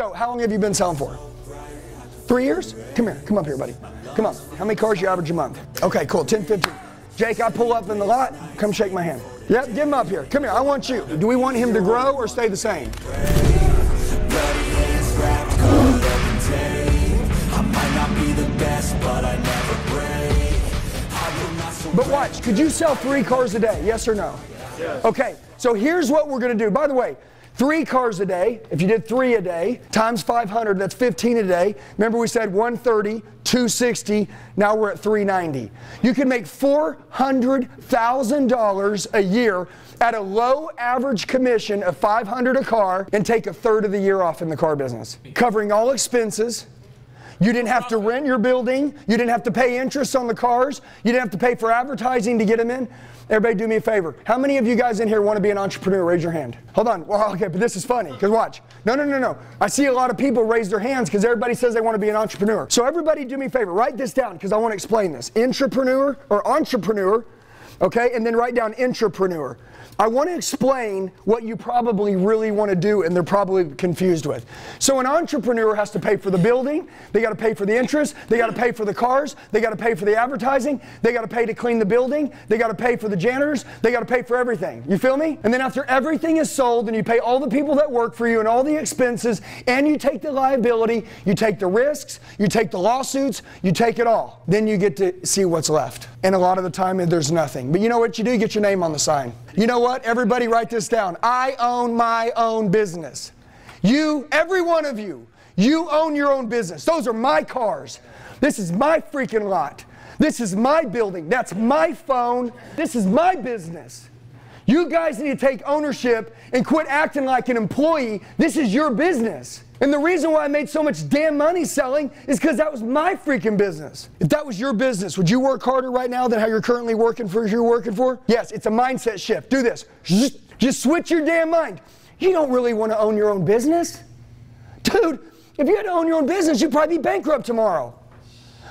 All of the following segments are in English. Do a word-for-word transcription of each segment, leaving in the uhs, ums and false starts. So how long have you been selling for? Three years? Come here. Come up here, buddy. Come on. How many cars you average a month? Okay, cool. ten, fifteen. Jake, I pull up in the lot. Come shake my hand. Yep, get him up here. Come here. I want you. Do we want him to grow or stay the same? But watch, could you sell three cars a day? Yes or no? Yes. Okay, so here's what we're going to do. By the way, three cars a day, if you did three a day, times five hundred, that's fifteen a day. Remember we said one thirty, two sixty, now we're at three ninety. You can make four hundred thousand dollars a year at a low average commission of five hundred a car and take a third of the year off in the car business. Covering all expenses. You didn't have to rent your building. You didn't have to pay interest on the cars. You didn't have to pay for advertising to get them in. Everybody do me a favor. How many of you guys in here want to be an entrepreneur? Raise your hand. Hold on. Well, okay, but this is funny, because watch. No, no, no, no. I see a lot of people raise their hands because everybody says they want to be an entrepreneur. So everybody do me a favor. Write this down because I want to explain this. Intrapreneur or entrepreneur, okay, and then write down intrapreneur. I want to explain what you probably really want to do and they're probably confused with. So an entrepreneur has to pay for the building, they got to pay for the interest, they got to pay for the cars, they got to pay for the advertising, they got to pay to clean the building, they got to pay for the janitors, they got to pay for everything. You feel me? And then after everything is sold and you pay all the people that work for you and all the expenses and you take the liability, you take the risks, you take the lawsuits, you take it all. Then you get to see what's left. And a lot of the time there's nothing. But you know what you do? You get your name on the sign. You know what? Everybody write this down. I own my own business. You, every one of you, you own your own business. Those are my cars. This is my freaking lot. This is my building. That's my phone. This is my business. You guys need to take ownership and quit acting like an employee. This is your business. And the reason why I made so much damn money selling is because that was my freaking business. If that was your business, would you work harder right now than how you're currently working for who you're working for? Yes, it's a mindset shift. Do this. Just switch your damn mind. You don't really want to own your own business. Dude, if you had to own your own business, you'd probably be bankrupt tomorrow.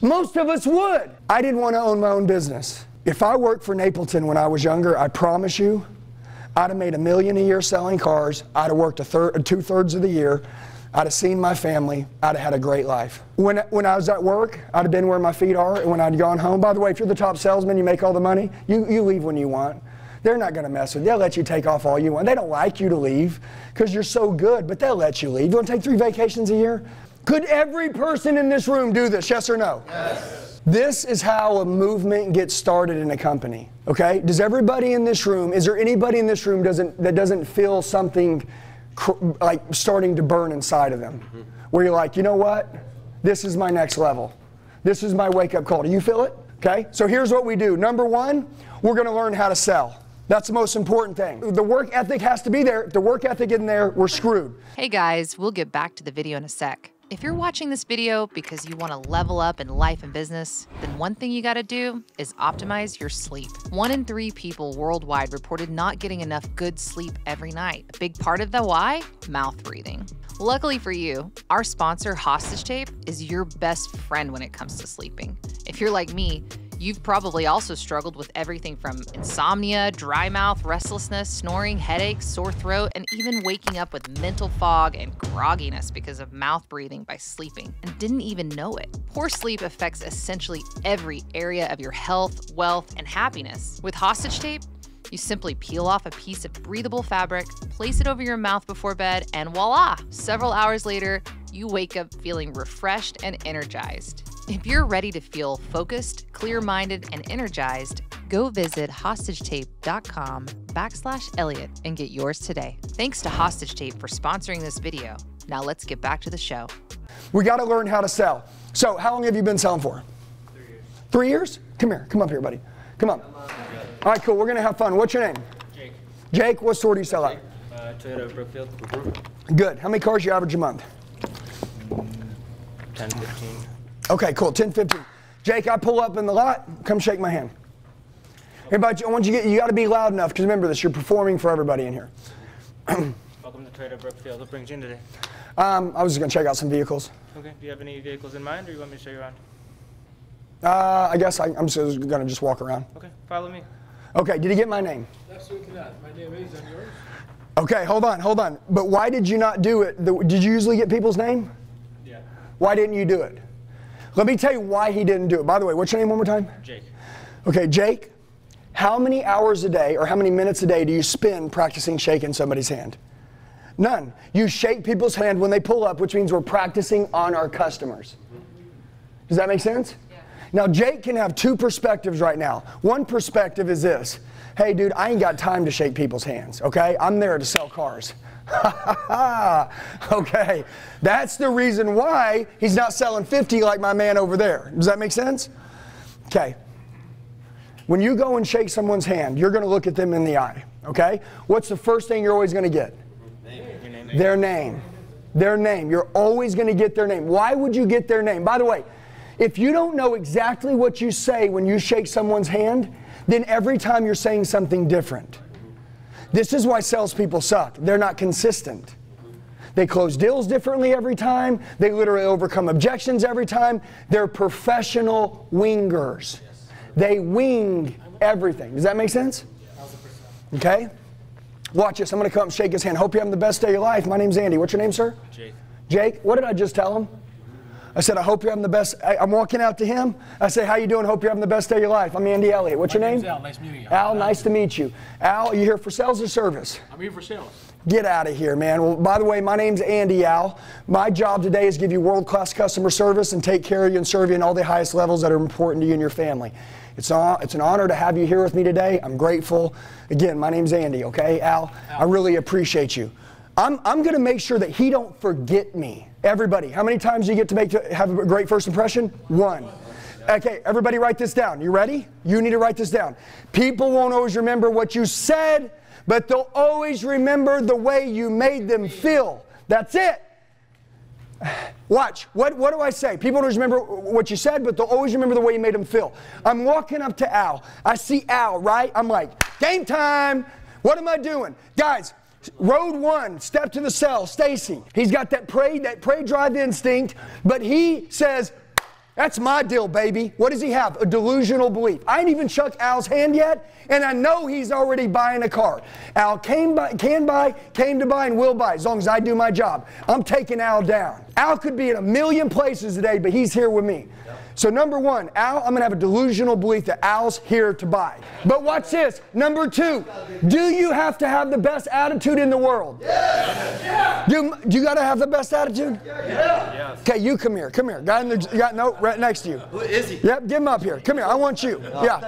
Most of us would. I didn't want to own my own business. If I worked for Napleton when I was younger, I promise you, I'd have made a million a year selling cars. I'd have worked a third, two-thirds of the year. I'd have seen my family. I'd have had a great life. When, when I was at work, I'd have been where my feet are. And when I'd gone home, by the way, if you're the top salesman, you make all the money, you, you leave when you want. They're not going to mess with you. They'll let you take off all you want. They don't like you to leave because you're so good, but they'll let you leave. You want to take three vacations a year? Could every person in this room do this, yes or no? Yes. This is how a movement gets started in a company, okay? Does everybody in this room, is there anybody in this room doesn't, that doesn't feel something like starting to burn inside of them, mm-hmm. where you're like, you know what? This is my next level. This is my wake-up call. Do you feel it? Okay, so here's what we do. Number one, we're going to learn how to sell. That's the most important thing. The work ethic has to be there. If the work ethic isn't there, we're screwed. Hey guys, we'll get back to the video in a sec. If you're watching this video because you want to level up in life and business, then one thing you got to do is optimize your sleep. One in three people worldwide reported not getting enough good sleep every night. A big part of the why? Mouth breathing. Luckily for you, our sponsor, Hostage Tape, is your best friend when it comes to sleeping. If you're like me, you've probably also struggled with everything from insomnia, dry mouth, restlessness, snoring, headaches, sore throat, and even waking up with mental fog and grogginess because of mouth breathing by sleeping and didn't even know it. Poor sleep affects essentially every area of your health, wealth, and happiness. With Hostage Tape, you simply peel off a piece of breathable fabric, place it over your mouth before bed, and voila! Several hours later, you wake up feeling refreshed and energized. If you're ready to feel focused, clear-minded, and energized, go visit HostageTape.com backslash Elliott and get yours today. Thanks to Hostage Tape for sponsoring this video. Now let's get back to the show. We got to learn how to sell. So how long have you been selling for? Three years. Three years? Come here. Come up here, buddy. Come on. All right, cool. We're going to have fun. What's your name? Jake. Jake, what store do you sell at? Uh, Toyota Brookfield. Good. How many cars you average a month? ten, fifteen. Okay, cool. ten, fifteen. Jake, I pull up in the lot. Come shake my hand. Everybody, I want you to get, you got to be loud enough because remember this, you're performing for everybody in here. Welcome to Trader Brookfield. What brings you in today? Um, I was just going to check out some vehicles. Okay. Do you have any vehicles in mind or you want me to show you around? Uh, I guess I, I'm just going to just walk around. Okay. Follow me. Okay. Did you get my name? Absolutely not. My name is, and yours? Okay, hold on, hold on. But why did you not do it? The, did you usually get people's name? Yeah. Why didn't you do it? Let me tell you why he didn't do it. By the way, what's your name one more time? Jake. Okay, Jake, how many hours a day or how many minutes a day do you spend practicing shaking somebody's hand? None. You shake people's hand when they pull up, which means we're practicing on our customers. Does that make sense? Yeah. Now, Jake can have two perspectives right now. One perspective is this. Hey, dude, I ain't got time to shake people's hands, okay? I'm there to sell cars. Okay, that's the reason why he's not selling fifty like my man over there. Does that make sense? Okay. When you go and shake someone's hand, you're going to look at them in the eye, okay? What's the first thing you're always going to get? Your name. Their name. Their name. You're always going to get their name. Why would you get their name? By the way, if you don't know exactly what you say when you shake someone's hand, then every time you're saying something different. This is why salespeople suck. They're not consistent. They close deals differently every time. They literally overcome objections every time. They're professional wingers. They wing everything. Does that make sense? Okay. Watch this. I'm going to come and shake his hand. Hope you have the best day of your life. My name's Andy. What's your name, sir? Jake. Jake. What did I just tell him? I said, I hope you're having the best. I, I'm walking out to him. I say, how you doing? Hope you're having the best day of your life. I'm Andy Elliott. What's your name? My name's Al. Nice meeting you. Al, nice to meet you. Al, are you here for sales or service? I'm here for sales. Get out of here, man. Well, by the way, my name's Andy Al. My job today is give you world-class customer service and take care of you and serve you in all the highest levels that are important to you and your family. It's, a, it's an honor to have you here with me today. I'm grateful. Again, my name's Andy, okay? Al, Al. I really appreciate you. I'm, I'm going to make sure that he don't forget me. Everybody, how many times do you get to make to have a great first impression? One. Okay, everybody write this down. You ready? You need to write this down. People won't always remember what you said, but they'll always remember the way you made them feel. That's it. Watch. What, what do I say? People don't always remember what you said, but they'll always remember the way you made them feel. I'm walking up to Al. I see Al, right? I'm like, game time. What am I doing? Guys, road one, step to the cell, Stacy. He's got that prey, that prey drive instinct, but he says, that's my deal, baby. What does he have? A delusional belief. I ain't even shook Al's hand yet, and I know he's already buying a car. Al came by, can buy, came to buy, and will buy as long as I do my job. I'm taking Al down. Al could be in a million places today, but he's here with me. Yep. So number one, Al, I'm going to have a delusional belief that Al's here to buy. But watch this. Number two, do you have to have the best attitude in the world? Yes. Yeah. Do, do you got to have the best attitude? Yeah. Okay, you come here. Come here. Guy in the, got no right next to you. Who is he? Yep, get him up here. Come here. I want you. Yeah.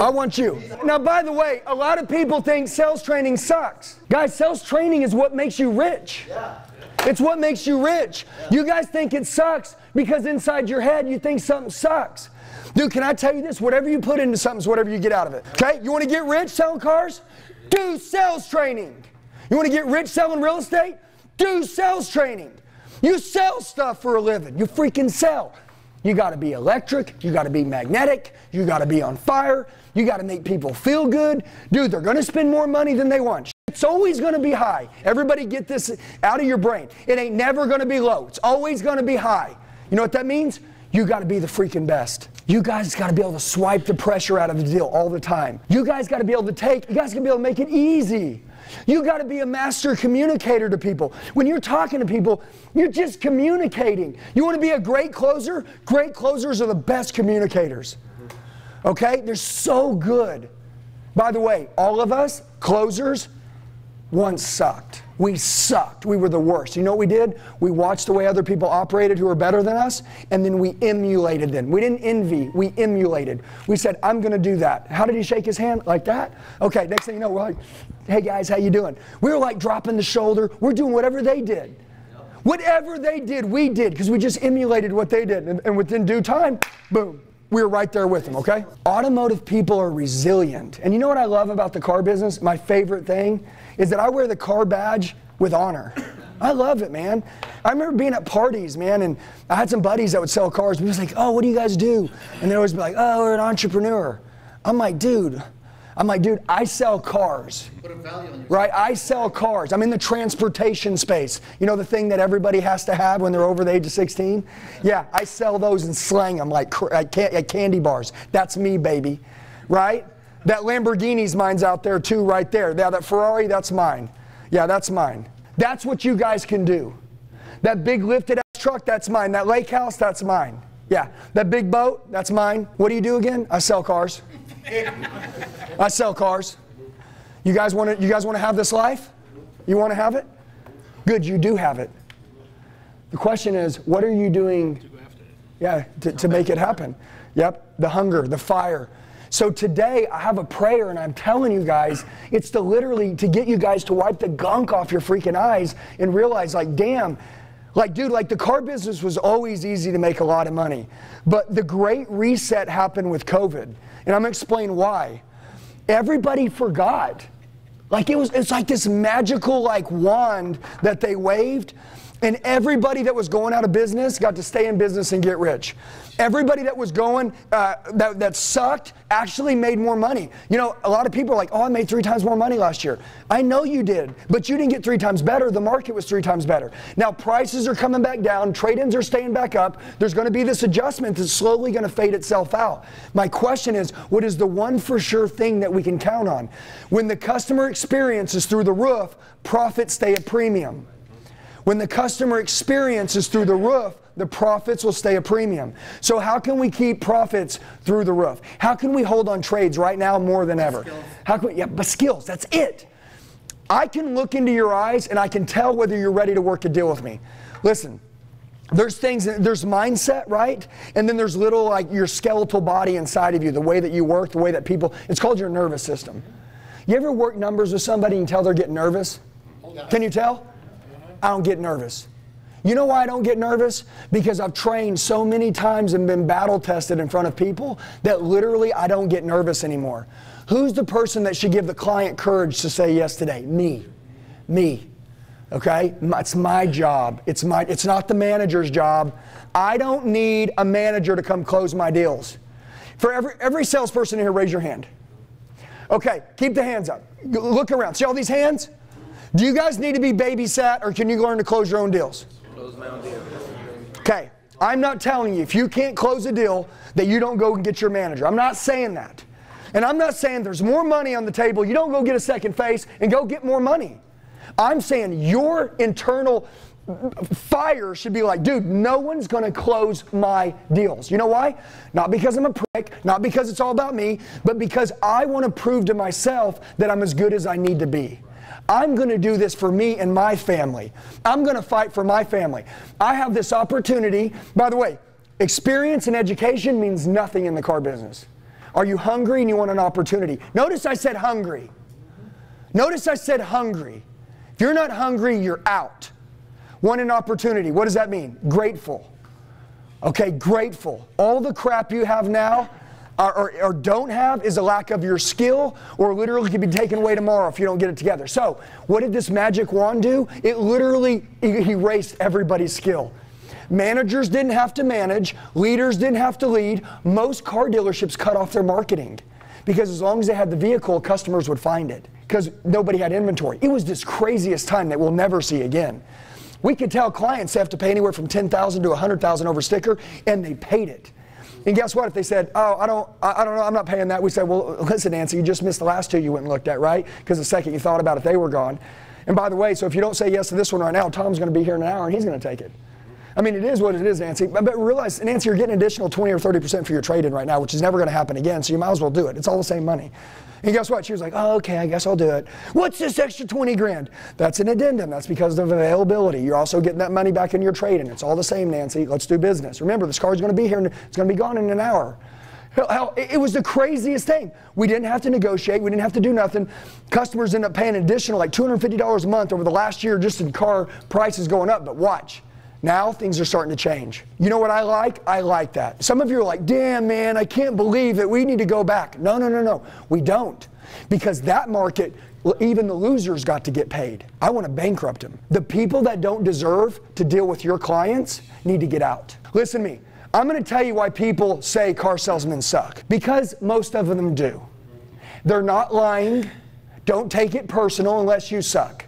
I want you. Now, by the way, a lot of people think sales training sucks. Guys, sales training is what makes you rich. Yeah. It's what makes you rich. You guys think it sucks because inside your head you think something sucks. Dude, can I tell you this? Whatever you put into something's whatever you get out of it. Okay? You want to get rich selling cars? Do sales training. You want to get rich selling real estate? Do sales training. You sell stuff for a living. You freaking sell. You got to be electric. You got to be magnetic. You got to be on fire. You got to make people feel good. Dude, they're going to spend more money than they want. It's always going to be high. Everybody get this out of your brain. It ain't never going to be low. It's always going to be high. You know what that means? You got to be the freaking best. You guys got to be able to swipe the pressure out of the deal all the time. You guys got to be able to take, you guys got to be able to make it easy. You got to be a master communicator to people. When you're talking to people, you're just communicating. You want to be a great closer? Great closers are the best communicators. Okay? They're so good. By the way, all of us, closers, once sucked. We sucked. We were the worst. You know what we did? We watched the way other people operated who were better than us, and then we emulated them. We didn't envy. We emulated. We said, I'm going to do that. How did he shake his hand? Like that? Okay, next thing you know, we're like, hey guys, how you doing? We were like dropping the shoulder. We're doing whatever they did. Whatever they did, we did, because we just emulated what they did. And, and within due time, boom. We were right there with them, okay? Automotive people are resilient. And you know what I love about the car business? My favorite thing is that I wear the car badge with honor. I love it, man. I remember being at parties, man, and I had some buddies that would sell cars. And we was like, oh, what do you guys do? And they'd always be like, oh, we're an entrepreneur. I'm like, dude. I'm like, dude, I sell cars, put a value on right? I sell cars. I'm in the transportation space. You know the thing that everybody has to have when they're over the age of sixteen? Yeah, yeah, I sell those and slang them like, like candy bars. That's me, baby, right? That Lamborghini's mine's out there too, right there. Now that Ferrari, that's mine. Yeah, that's mine. That's what you guys can do. That big lifted-ass truck, that's mine. That lake house, that's mine. Yeah, that big boat, that's mine. What do you do again? I sell cars. I sell cars. You guys want to, you guys want to have this life? You want to have it? Good, you do have it. The question is, what are you doing to, go after it? Yeah, to, to make it happen? Yep, the hunger, the fire. So today, I have a prayer, and I'm telling you guys, it's to literally to get you guys to wipe the gunk off your freaking eyes and realize, like, damn, like, dude, like, the car business was always easy to make a lot of money. But the great reset happened with COVID, and I'm going to explain why. Everybody forgot. Like, it was, it's like this magical, like, wand that they waved. And everybody that was going out of business got to stay in business and get rich. Everybody that was going, uh, that, that sucked, actually made more money. You know, a lot of people are like, oh, I made three times more money last year. I know you did, but you didn't get three times better. The market was three times better. Now prices are coming back down. Trade-ins are staying back up. There's going to be this adjustment that's slowly going to fade itself out. My question is, what is the one for sure thing that we can count on? When the customer experience is through the roof, profits stay at premium. When the customer experience is through the roof, the profits will stay a premium. So how can we keep profits through the roof? How can we hold on trades right now more than ever? How can we, yeah, but skills, that's it. I can look into your eyes and I can tell whether you're ready to work a deal with me. Listen, there's things, there's mindset, right? And then there's little, like, your skeletal body inside of you, the way that you work, the way that people, it's called your nervous system. You ever work numbers with somebody and tell they're getting nervous? Can you tell? I don't get nervous. You know why I don't get nervous? Because I've trained so many times and been battle tested in front of people that literally I don't get nervous anymore. Who's the person that should give the client courage to say yes today? Me. Me. Okay? It's my job. It's my, it's not the manager's job. I don't need a manager to come close my deals. For every, every salesperson here, raise your hand. Okay, keep the hands up. Look around. See all these hands? Do you guys need to be babysat, or can you learn to close your own deals? Close my own deal. Okay, I'm not telling you, if you can't close a deal, that you don't go and get your manager. I'm not saying that. And I'm not saying there's more money on the table, you don't go get a second face and go get more money. I'm saying your internal fire should be like, dude, no one's going to close my deals. You know why? Not because I'm a prick, not because it's all about me, but because I want to prove to myself that I'm as good as I need to be. I'm going to do this for me and my family. I'm going to fight for my family. I have this opportunity. By the way, experience and education means nothing in the car business. Are you hungry and you want an opportunity? Notice I said hungry. Notice I said hungry. If you're not hungry, you're out. Want an opportunity. What does that mean? Grateful. Okay, grateful. All the crap you have now, Or, or don't have, is a lack of your skill, or literally could be taken away tomorrow if you don't get it together. So what did this magic wand do? It literally erased everybody's skill. Managers didn't have to manage. Leaders didn't have to lead. Most car dealerships cut off their marketing because as long as they had the vehicle, customers would find it because nobody had inventory. It was this craziest time that we'll never see again. We could tell clients they have to pay anywhere from ten thousand dollars to one hundred thousand dollars over sticker, and they paid it. And guess what? If they said, oh, I don't, I don't know, I'm not paying that, we said, well, listen, Nancy, you just missed the last two you went and looked at, right? Because the second you thought about it, they were gone. And by the way, so if you don't say yes to this one right now, Tom's going to be here in an hour and he's going to take it. I mean, it is what it is, Nancy. But realize, Nancy, you're getting an additional twenty or thirty percent for your trade-in right now, which is never going to happen again, so you might as well do it. It's all the same money. And guess what? She was like, oh, okay, I guess I'll do it. What's this extra twenty grand? That's an addendum. That's because of availability. You're also getting that money back in your trade, and it's all the same, Nancy. Let's do business. Remember, this car's going to be here, and it's going to be gone in an hour. Hell, it was the craziest thing. We didn't have to negotiate. We didn't have to do nothing. Customers end up paying an additional like two hundred fifty dollars a month over the last year just in car prices going up. But watch. Now things are starting to change. You know what I like? I like that. Some of you are like, damn, man, I can't believe that we need to go back. No, no, no, no. We don't. Because that market, even the losers got to get paid. I want to bankrupt them. The people that don't deserve to deal with your clients need to get out. Listen to me. I'm going to tell you why people say car salesmen suck. Because most of them do. They're not lying. Don't take it personal unless you suck.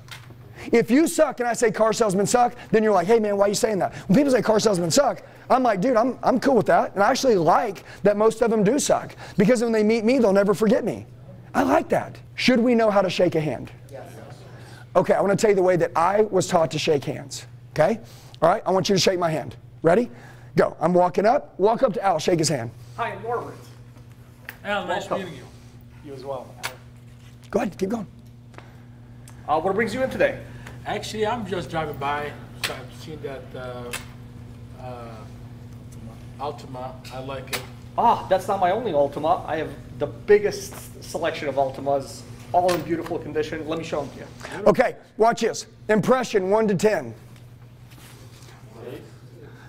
If you suck and I say car salesmen suck, then you're like, hey man, why are you saying that? When people say car salesmen suck, I'm like, dude, I'm, I'm cool with that. And I actually like that most of them do suck. Because when they meet me, they'll never forget me. I like that. Should we know how to shake a hand? Yes. Okay, I want to tell you the way that I was taught to shake hands. Okay? All right, I want you to shake my hand. Ready? Go. I'm walking up. Walk up to Al. Shake his hand. Hi, I'm Norbert. Al, nice meeting you. You as well, Al. Go ahead. Keep going. Uh, what brings you in today? Actually, I'm just driving by. So I've seen that uh, uh, Altima. I like it. Ah, that's not my only Altima. I have the biggest selection of Altimas, all in beautiful condition. Let me show them to you. Okay, watch this. Impression one to ten.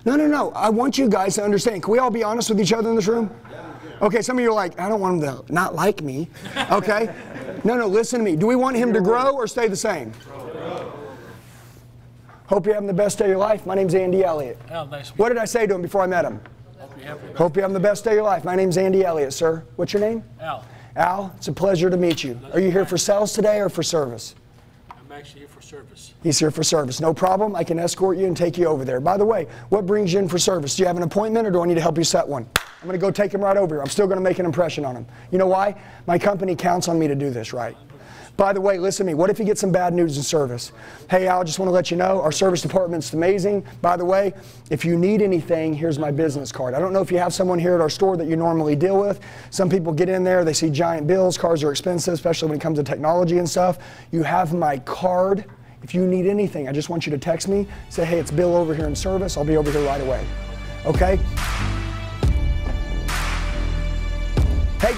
No, no, no. I want you guys to understand. Can we all be honest with each other in this room? Yeah, yeah. Okay, some of you are like, I don't want him to not like me. Okay? No, no, listen to me. Do we want him to grow or stay the same? Grow. Hope you're having the best day of your life. My name's Andy Elliott. Oh, nice. What did I say to him before I met him? Hope you're having, Hope you're having the best day of your life. My name's Andy Elliott, sir. What's your name? Al. Al, it's a pleasure to meet you. Are you here for sales today or for service? I'm actually here for service. He's here for service. No problem. I can escort you and take you over there. By the way, what brings you in for service? Do you have an appointment or do I need to help you set one? I'm going to go take him right over here. I'm still going to make an impression on him. You know why? My company counts on me to do this right. By the way, listen to me. What if you get some bad news in service? Hey, Al, just want to let you know our service department's amazing. By the way, if you need anything, here's my business card. I don't know if you have someone here at our store that you normally deal with. Some people get in there. They see giant bills. Cars are expensive, especially when it comes to technology and stuff. You have my card. If you need anything, I just want you to text me. Say, hey, it's Bill over here in service. I'll be over here right away. Okay? Hey